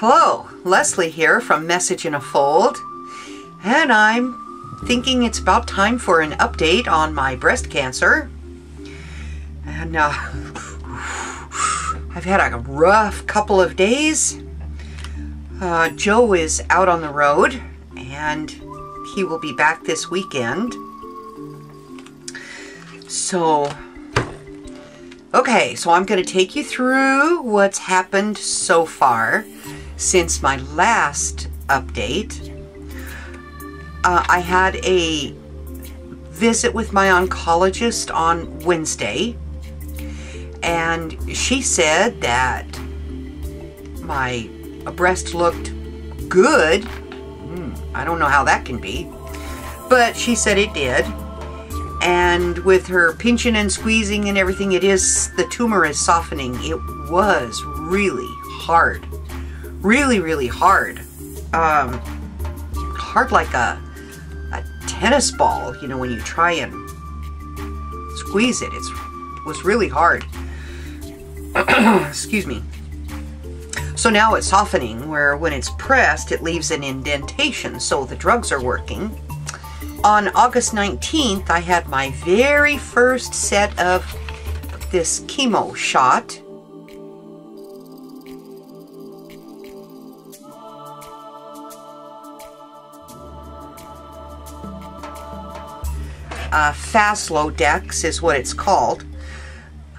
Hello, Leslie here from Message in a Fold, and I'm thinking it's about time for an update on my breast cancer. And I've had a rough couple of days. Joe is out on the road, and he will be back this weekend. So I'm going to take you through what's happened so far. Since my last update, I had a visit with my oncologist on Wednesday, and she said that my breast looked good. I don't know how that can be, but she said it did. And with her pinching and squeezing and everything, the tumor is softening. It was really hard. Really hard, hard like a tennis ball, you know, when you try and squeeze it. It was really hard. Excuse me. So now it's softening, where when it's pressed it leaves an indentation, so the drugs are working. On August 19th I had my very first set of this chemo shot. Faslodex is what it's called.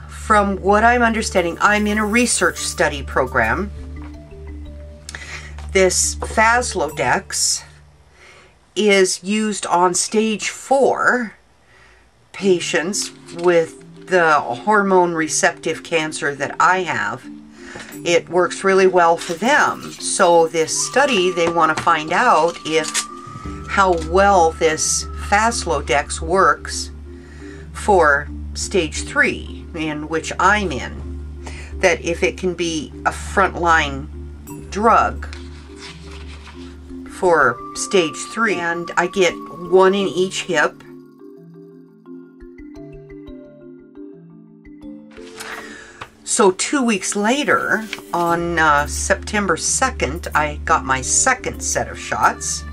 From what I'm understanding, I'm in a research study program. This Faslodex is used on stage 4 patients with the hormone receptive cancer that I have. It works really well for them. So this study, they want to find out how well this Faslodex works for stage 3, in which I'm in, that if it can be a frontline drug for stage 3. And I get one in each hip. So 2 weeks later, on September 2nd, I got my second set of shots.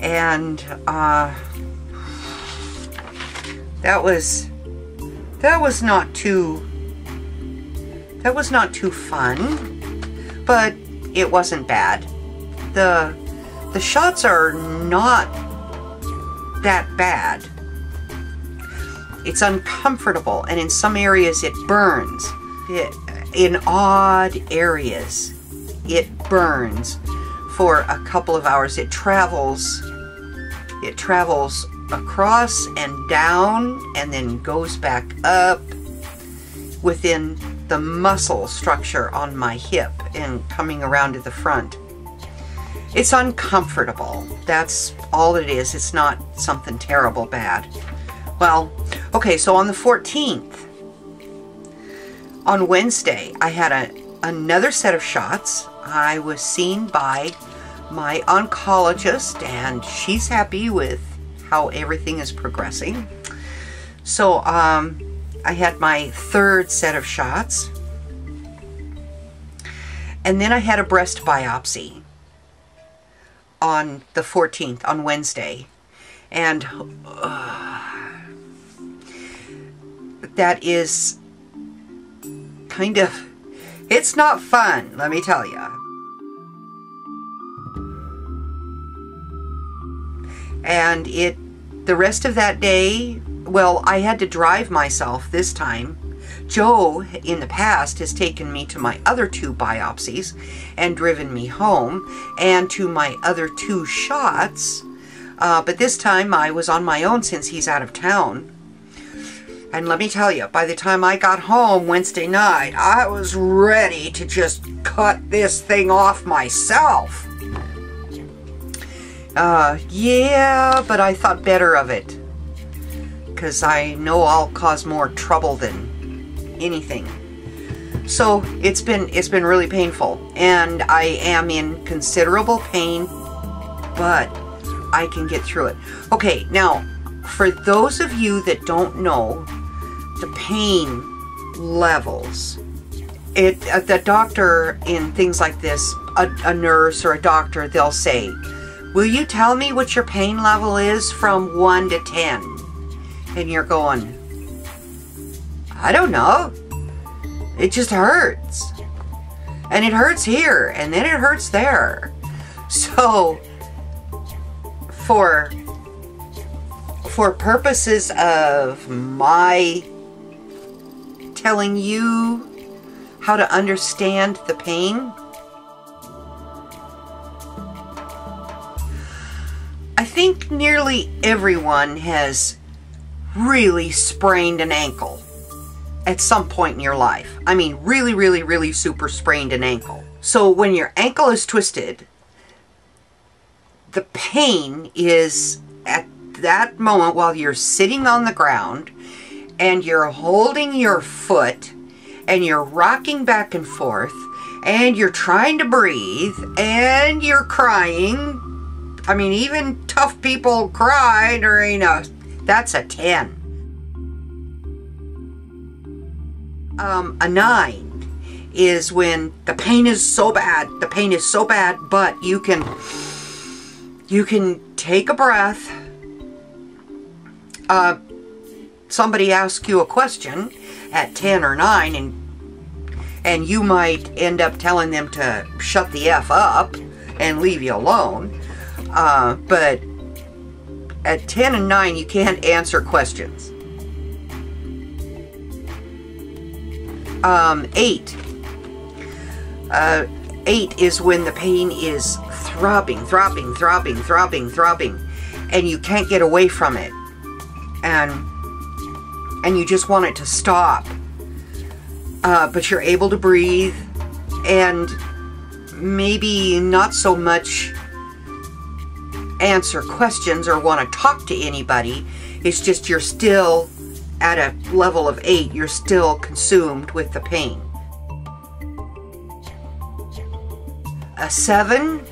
And that was not too fun, but it wasn't bad. The shots are not that bad. It's uncomfortable, and in some areas it burns. In odd areas it burns for a couple of hours. It travels across and down and then goes back up within the muscle structure on my hip and coming around to the front. It's uncomfortable. That's all it is. It's not something terrible bad. Well, okay, so on the 14th, on Wednesday, I had another set of shots. I was seen by my oncologist, and she's happy with how everything is progressing. So I had my third set of shots, and then I had a breast biopsy on the 14th, on Wednesday, and that is kind of, it's not fun, let me tell you. And the rest of that day, well, I had to drive myself this time. Joe, in the past, has taken me to my other 2 biopsies and driven me home, and to my other 2 shots. But this time I was on my own since he's out of town. And let me tell you, by the time I got home Wednesday night, I was ready to just cut this thing off myself. Yeah, but I thought better of it, because I know I'll cause more trouble than anything. So it's been really painful, and I am in considerable pain, but I can get through it. Okay, now for those of you that don't know, the pain levels, the doctor in things like this, a nurse or a doctor, they'll say, will you tell me what your pain level is from 1 to 10? And you're going, I don't know. It just hurts. And it hurts here, and then it hurts there. So for purposes of my telling you how to understand the pain, I think nearly everyone has really sprained an ankle at some point in your life. I mean, really, really, really super sprained an ankle. So when your ankle is twisted, the pain is at that moment while you're sitting on the ground and you're holding your foot and you're rocking back and forth and you're trying to breathe and you're crying. I mean, even tough people cry during a, that's a 10. A 9 is when the pain is so bad, but you can take a breath. Somebody asks you a question at 10 or 9 and you might end up telling them to shut the F up and leave you alone. But at 10 and 9, you can't answer questions. 8. 8 is when the pain is throbbing, and you can't get away from it. And you just want it to stop. But you're able to breathe, and maybe not so much answer questions or want to talk to anybody. It's just you're still at a level of 8. You're still consumed with the pain. A 7,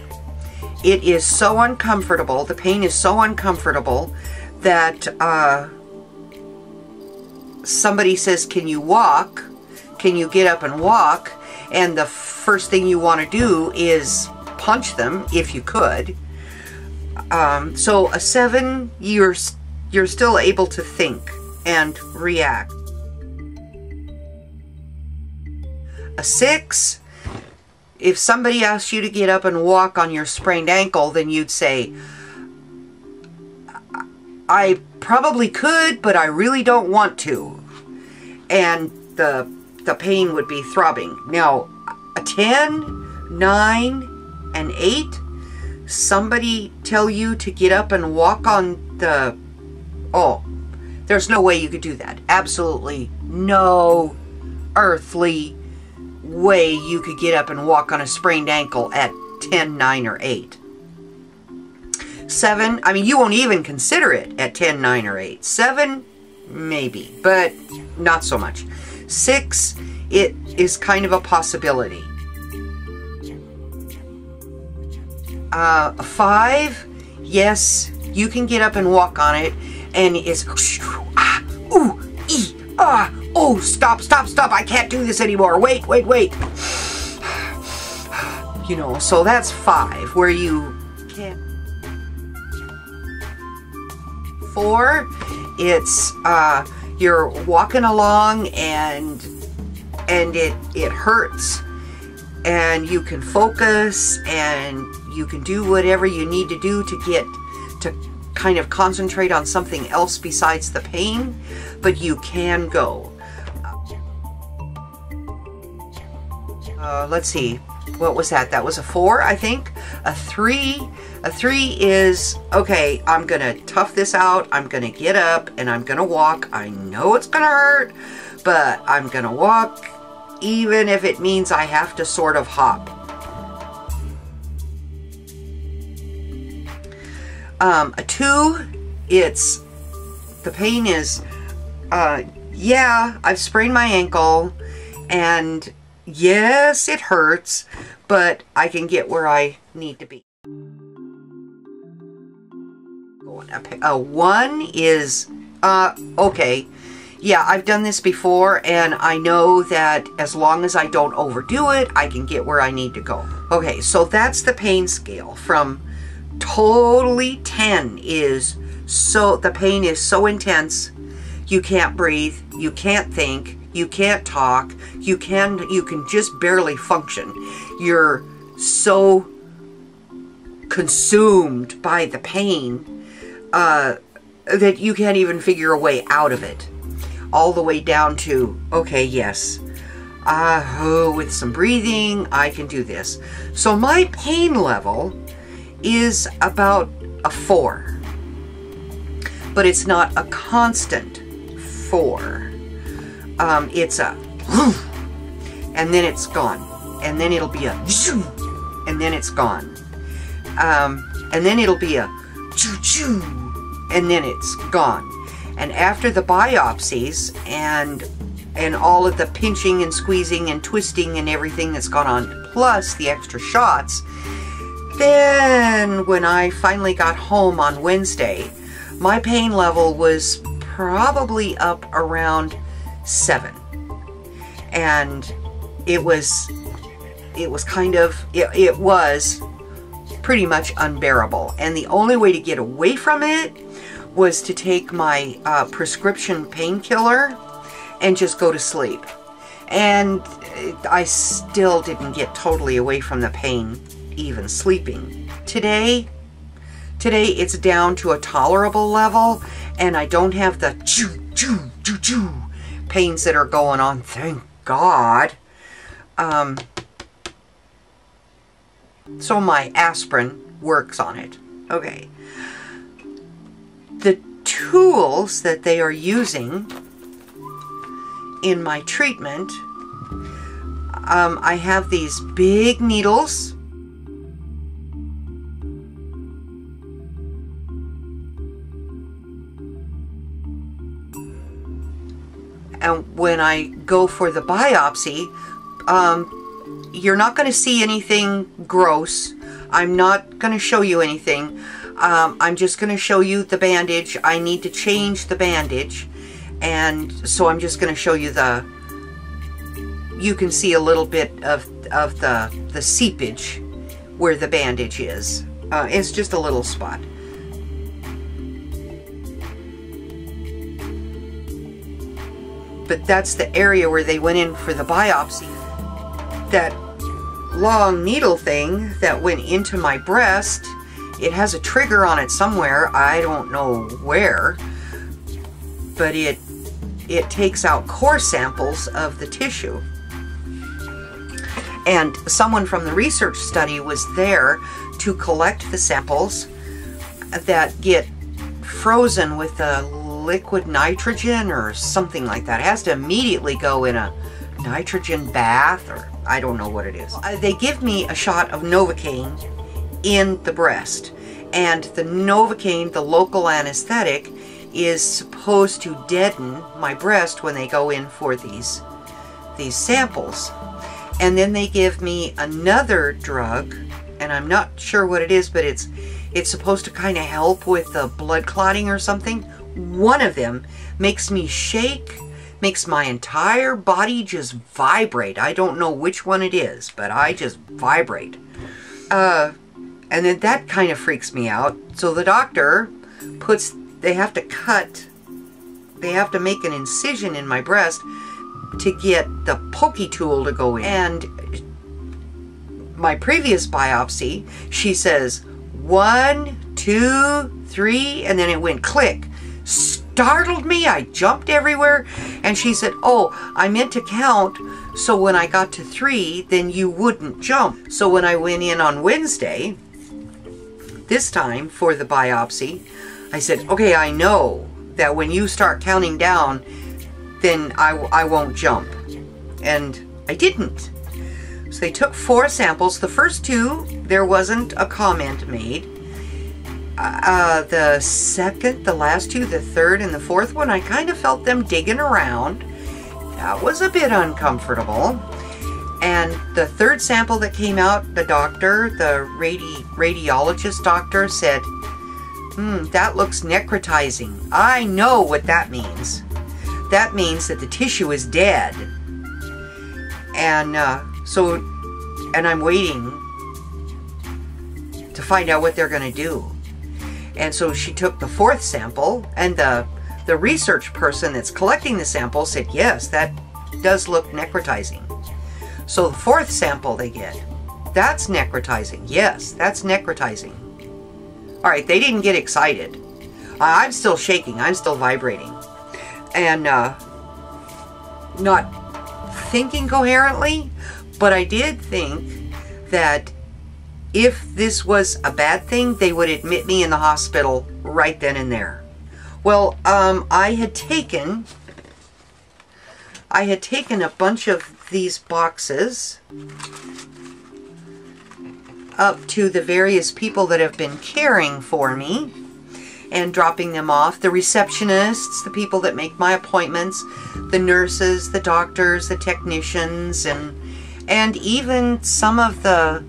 it is so uncomfortable. The pain is so uncomfortable that somebody says, can you walk? Can you get up and walk? And the first thing you want to do is punch them if you could. So a 7, you're still able to think and react. A 6, if somebody asked you to get up and walk on your sprained ankle, then you'd say, I probably could, but I really don't want to. And the pain would be throbbing. Now, a 10, 9, and 8, somebody tell you to get up and walk on the... Oh, there's no way you could do that. Absolutely no earthly way you could get up and walk on a sprained ankle at 10, 9, or 8. 7, I mean, you won't even consider it at 10, 9, or 8. 7, maybe, but not so much. 6, it is kind of a possibility. 5, yes, you can get up and walk on it, and it's oh, stop, I can't do this anymore, wait. You know, so that's 5, where you can't. 4, it's you're walking along and it hurts, and you can focus and you can do whatever you need to do to get to kind of concentrate on something else besides the pain, but you can go. Let's see, what was that? That was a 4, I think. A 3. A 3 is, okay, I'm gonna tough this out. I'm gonna get up and I'm gonna walk. I know it's gonna hurt, but I'm gonna walk even if it means I have to sort of hop. A 2, it's, the pain is, yeah, I've sprained my ankle, and yes, it hurts, but I can get where I need to be. One is, okay, yeah, I've done this before, and I know that as long as I don't overdo it, I can get where I need to go. Okay, so that's the pain scale. From totally 10 is, so the pain is so intense, you can't breathe, you can't think, you can't talk, you can just barely function. You're so consumed by the pain that you can't even figure a way out of it. All the way down to, okay, yes, with some breathing, I can do this. So my pain level is about a 4, but it's not a constant 4. It's a, and then it's gone, and then it'll be a, and then it's gone, and then it'll be a, and then it's gone. And after the biopsies and all of the pinching and squeezing and twisting and everything that's gone on, plus the extra shots, then when I finally got home on Wednesday, my pain level was probably up around 7. And it was pretty much unbearable. And the only way to get away from it was to take my prescription painkiller and just go to sleep. And I still didn't get totally away from the pain, even sleeping. Today it's down to a tolerable level, and I don't have the pains that are going on, thank God. So my aspirin works on it. Okay. The tools that they are using in my treatment, I have these big needles. And when I go for the biopsy, you're not going to see anything gross. I'm not going to show you anything. I'm just going to show you the bandage. I need to change the bandage, and so I'm just going to show you the, you can see a little bit of the seepage where the bandage is. It's just a little spot. But that's the area where they went in for the biopsy. That long needle thing that went into my breast, it has a trigger on it somewhere, I don't know where, but it takes out core samples of the tissue. And someone from the research study was there to collect the samples that get frozen with a liquid nitrogen or something like that. It has to immediately go in a nitrogen bath, or I don't know what it is. They give me a shot of Novocaine in the breast, and the Novocaine, the local anesthetic, is supposed to deaden my breast when they go in for these samples. And then they give me another drug, and I'm not sure what it is, but it's supposed to kind of help with the blood clotting or something. One of them makes me shake, makes my entire body just vibrate. I don't know which one it is, but I just vibrate. And then that kind of freaks me out. So the doctor puts, they have to make an incision in my breast to get the pokey tool to go in. And my previous biopsy, she says, 1, 2, 3, and then it went click. Startled me, I jumped everywhere. And she said, oh, I meant to count, so when I got to 3, then you wouldn't jump. So when I went in on Wednesday, this time for the biopsy, I said, okay, I know that when you start counting down, then I won't jump. And I didn't. So they took 4 samples. The first 2, there wasn't a comment made. The second, the last 2, the third, and the fourth one, I kind of felt them digging around. That was a bit uncomfortable. And the third sample that came out, the doctor, the radiologist doctor, said, That looks necrotizing. I know what that means. That means that the tissue is dead. And so I'm waiting to find out what they're going to do. And so she took the fourth sample, and the research person that's collecting the sample said, yes, that does look necrotizing. So the fourth sample they get, that's necrotizing. Yes, that's necrotizing. All right, they didn't get excited. I'm still shaking. I'm still vibrating. And not thinking coherently, but I did think that if this was a bad thing, they would admit me in the hospital right then and there. Well, I had taken a bunch of these boxes up to the various people that have been caring for me and dropping them off. The receptionists, the people that make my appointments, the nurses, the doctors, the technicians, and even some of the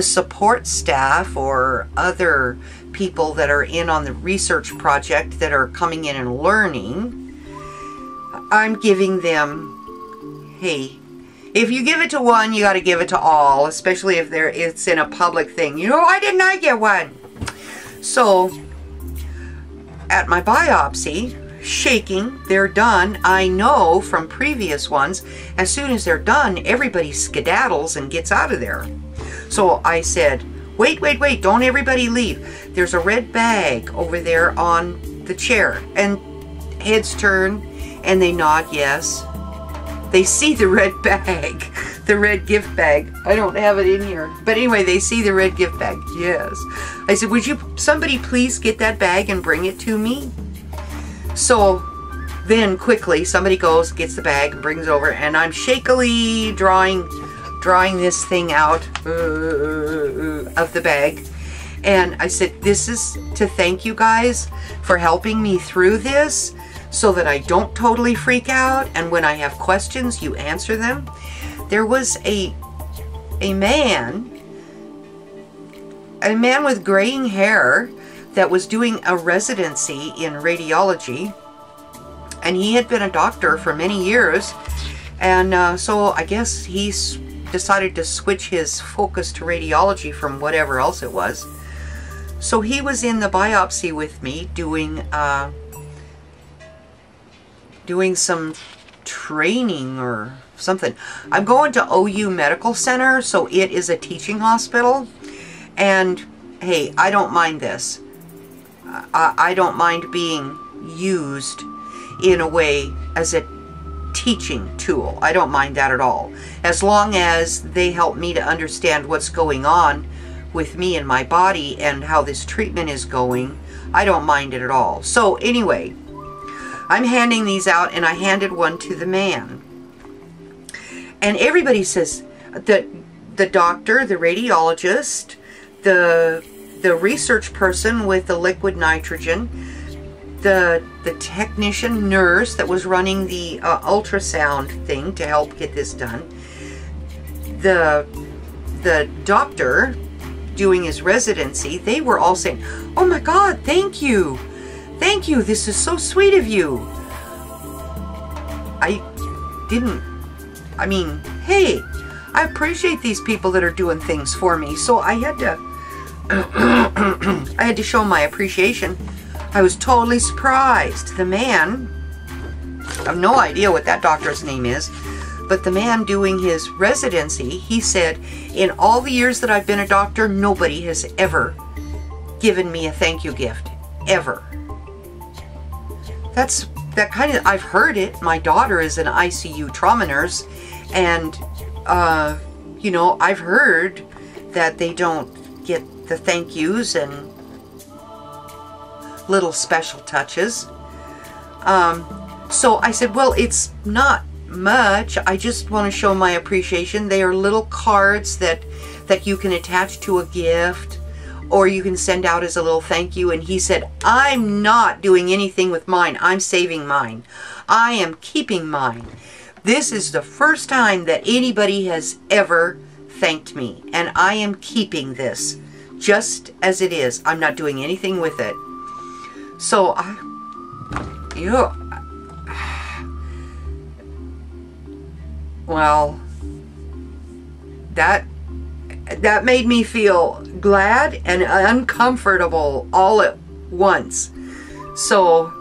support staff or other people that are in on the research project that are coming in and learning. I'm giving them, hey, if you give it to one, you got to give it to all, especially if it's in a public thing. You know, why didn't I get one? So, at my biopsy, shaking, they're done. I know from previous ones, as soon as they're done, everybody skedaddles and gets out of there. So I said, wait, wait, wait, don't everybody leave. There's a red bag over there on the chair. And heads turn, and they nod yes. They see the red bag, the red gift bag. I don't have it in here. But anyway, they see the red gift bag. Yes. I said, would you, somebody please get that bag and bring it to me? So then quickly, somebody goes, gets the bag and brings it over, and I'm shakily drawing this thing out of the bag. And I said, this is to thank you guys for helping me through this, so that I don't totally freak out, and when I have questions, you answer them. There was a man with graying hair that was doing a residency in radiology, and he had been a doctor for many years, and so I guess he decided to switch his focus to radiology from whatever else it was. So he was in the biopsy with me doing doing some training or something. I'm going to OU Medical Center, so it is a teaching hospital. And hey, I don't mind this. I don't mind being used in a way as a teaching tool. I don't mind that at all. As long as they help me to understand what's going on with me and my body and how this treatment is going, I don't mind it at all. So anyway, I'm handing these out, and I handed one to the man. And everybody says, the doctor, the radiologist, the research person with the liquid nitrogen, the technician nurse that was running the ultrasound thing to help get this done, the doctor doing his residency, they were all saying, oh my God, thank you. Thank you, this is so sweet of you. I mean, hey, I appreciate these people that are doing things for me. So I had to, I had to show my appreciation. I was totally surprised. The man, I have no idea what that doctor's name is, but the man doing his residency, he said, in all the years that I've been a doctor, nobody has ever given me a thank you gift, ever. That's that kind of, I've heard it. My daughter is an ICU trauma nurse, and you know, I've heard that they don't get the thank yous and little special touches. So I said, well, it's not much. I just want to show my appreciation. They are little cards that you can attach to a gift, or you can send out as a little thank you. And he said, I'm not doing anything with mine. I'm saving mine. I am keeping mine. This is the first time that anybody has ever thanked me, and I am keeping this just as it is. I'm not doing anything with it. So well, that made me feel glad and uncomfortable all at once. So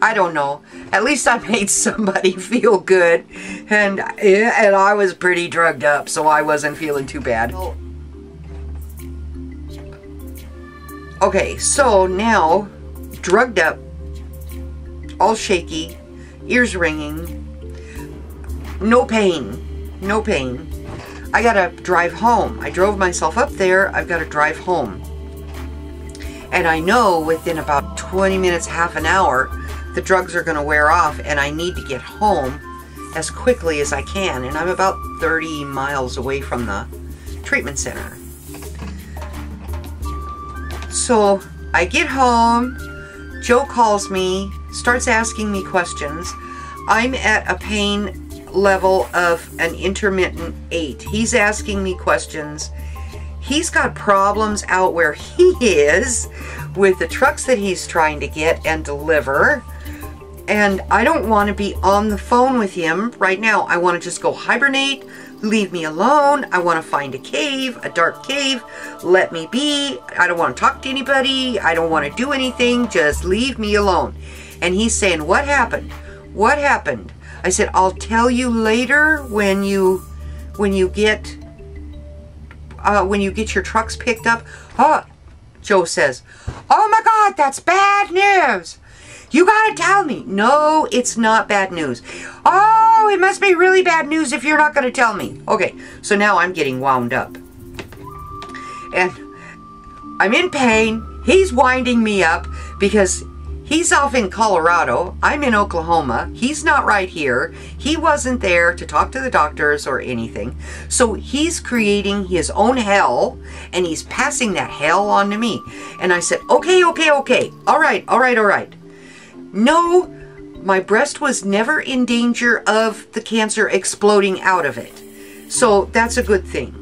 I don't know. At least I made somebody feel good, and I was pretty drugged up, so I wasn't feeling too bad. Okay, so now, drugged up, all shaky, ears ringing, no pain, no pain. I gotta drive home. I drove myself up there. I've gotta drive home. And I know within about 20 minutes, half an hour, the drugs are going to wear off, and I need to get home as quickly as I can. And I'm about 30 miles away from the treatment center. So I get home, Joe calls me, starts asking me questions. I'm at a pain level of an intermittent 8. He's asking me questions. He's got problems out where he is with the trucks that he's trying to get and deliver. And I don't want to be on the phone with him right now. I want to just go hibernate. Leave me alone. I want to find a cave, a dark cave. Let me be. I don't want to talk to anybody. I don't want to do anything. Just leave me alone. And he's saying, what happened? What happened? I said, I'll tell you later when you get your trucks picked up. Oh, Joe says, oh my God, that's bad news. You gotta tell me. No, it's not bad news. Oh, it must be really bad news if you're not gonna tell me. Okay, so now I'm getting wound up. And I'm in pain. He's winding me up because he's off in Colorado. I'm in Oklahoma. He's not right here. He wasn't there to talk to the doctors or anything. So he's creating his own hell, and he's passing that hell on to me. And I said, okay. All right. No, my breast was never in danger of the cancer exploding out of it. So that's a good thing.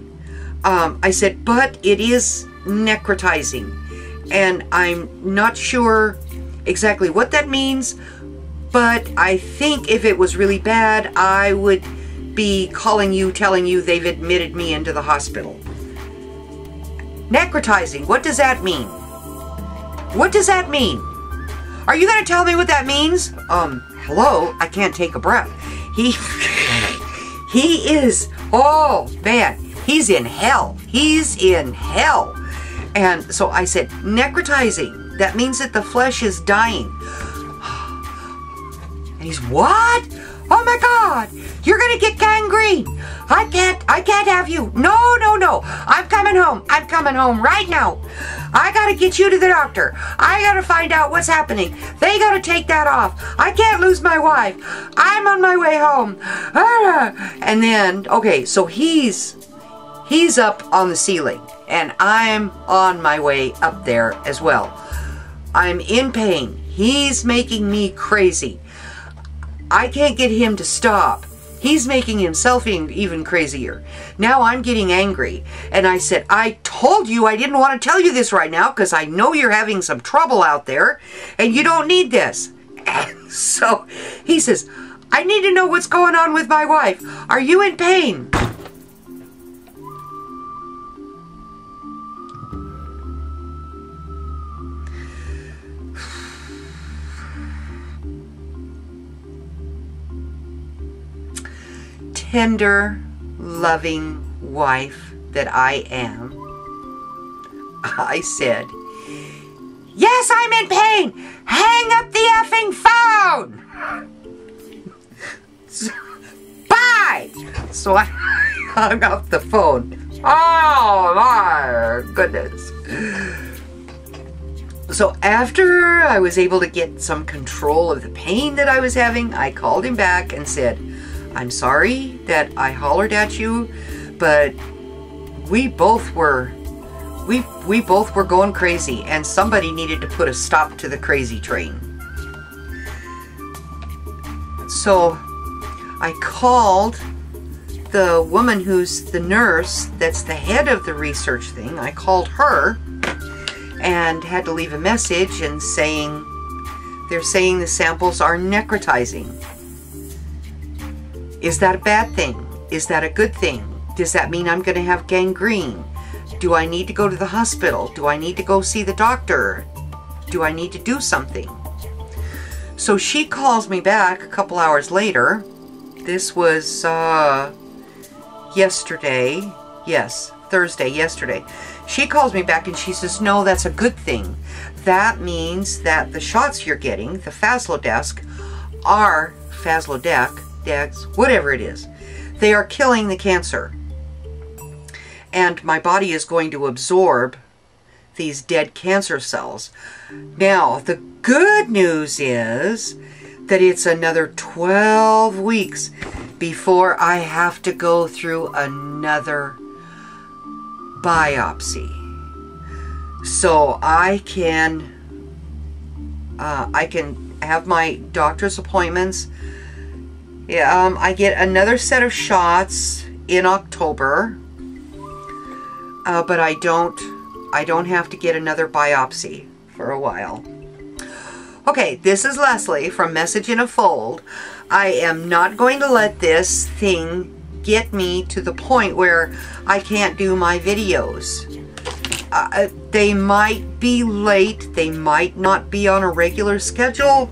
I said, but it is necrotizing. And I'm not sure exactly what that means, but I think if it was really bad, I would be calling you, telling you they've admitted me into the hospital. Necrotizing, what does that mean? What does that mean? Are you going to tell me what that means? Hello, I can't take a breath. He is, oh man, he's in hell. He's in hell. And so I said, necrotizing. That means that the flesh is dying. And he's, what? Oh my God, you're gonna get gangrene. I can't have you. No. I'm coming home right now. I gotta get you to the doctor. I gotta find out what's happening. They gotta take that off. I can't lose my wife. I'm on my way home. And then, okay, so he's up on the ceiling and I'm on my way up there as well. I'm in pain. He's making me crazy. I can't get him to stop. He's making himself even crazier. Now I'm getting angry. And I said, I told you I didn't want to tell you this right now because I know you're having some trouble out there and you don't need this. And so he says, I need to know what's going on with my wife. Are you in pain? Tender, loving wife that I am, I said, yes, I'm in pain. Hang up the effing phone. Bye. So I hung up the phone. Oh my goodness. So after I was able to get some control of the pain that I was having, I called him back and said, I'm sorry that I hollered at you, but we both were going crazy and somebody needed to put a stop to the crazy train. So I called the woman who's the nurse that's the head of the research thing. I called her and had to leave a message and saying the samples are necrotizing. Is that a bad thing? Is that a good thing? Does that mean I'm going to have gangrene? Do I need to go to the hospital? Do I need to go see the doctor? Do I need to do something? So she calls me back a couple hours later. This was yesterday. Yes, Thursday, yesterday. She calls me back and she says, no, that's a good thing. That means that the shots you're getting, the Faslodex, are Faslodex, whatever it is. They are killing the cancer. And my body is going to absorb these dead cancer cells. Now, the good news is that it's another 12 weeks before I have to go through another biopsy. So I can have my doctor's appointments. Yeah, I get another set of shots in October, but I don't have to get another biopsy for a while. Okay, this is Leslie from Message in a Fold. I am not going to let this thing get me to the point where I can't do my videos. They might be late. They might not be on a regular schedule.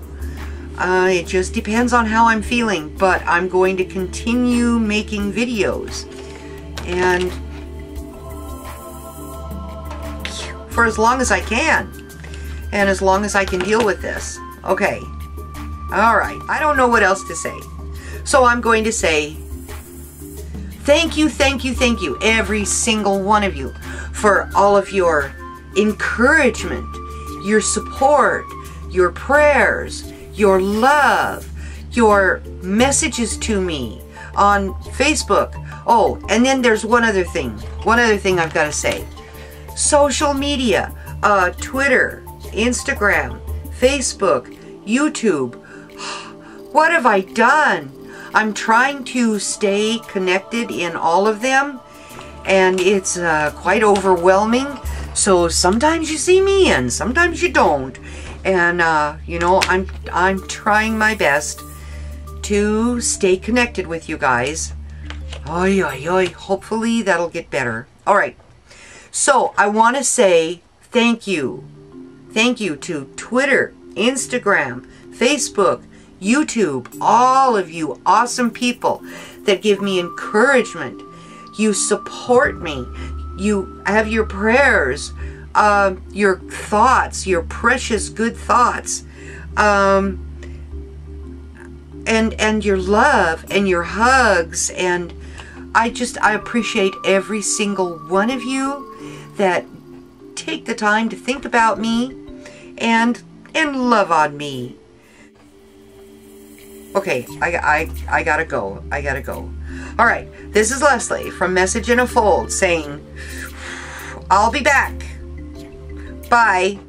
It just depends on how I'm feeling, but I'm going to continue making videos. And for as long as I can. And as long as I can deal with this. Okay. Alright. I don't know what else to say. So I'm going to say thank you, thank you, thank you, every single one of you, for all of your encouragement, your support, your prayers, your love, your messages to me on Facebook. Oh, and then there's one other thing. One other thing I've got to say. Social media, Twitter, Instagram, Facebook, YouTube. What have I done? I'm trying to stay connected in all of them, and it's quite overwhelming. So sometimes you see me and sometimes you don't. And you know, I'm trying my best to stay connected with you guys. Oy, oy, oy. Hopefully that'll get better. All right. So I want to say thank you. Thank you to Twitter, Instagram, Facebook, YouTube, all of you awesome people that give me encouragement. You support me. You have your prayers. Your thoughts, your precious good thoughts, and your love and your hugs, and I appreciate every single one of you that take the time to think about me and love on me. Okay, I gotta go. I gotta go. All right, this is Leslie from Message in a Fold saying, I'll be back. Bye.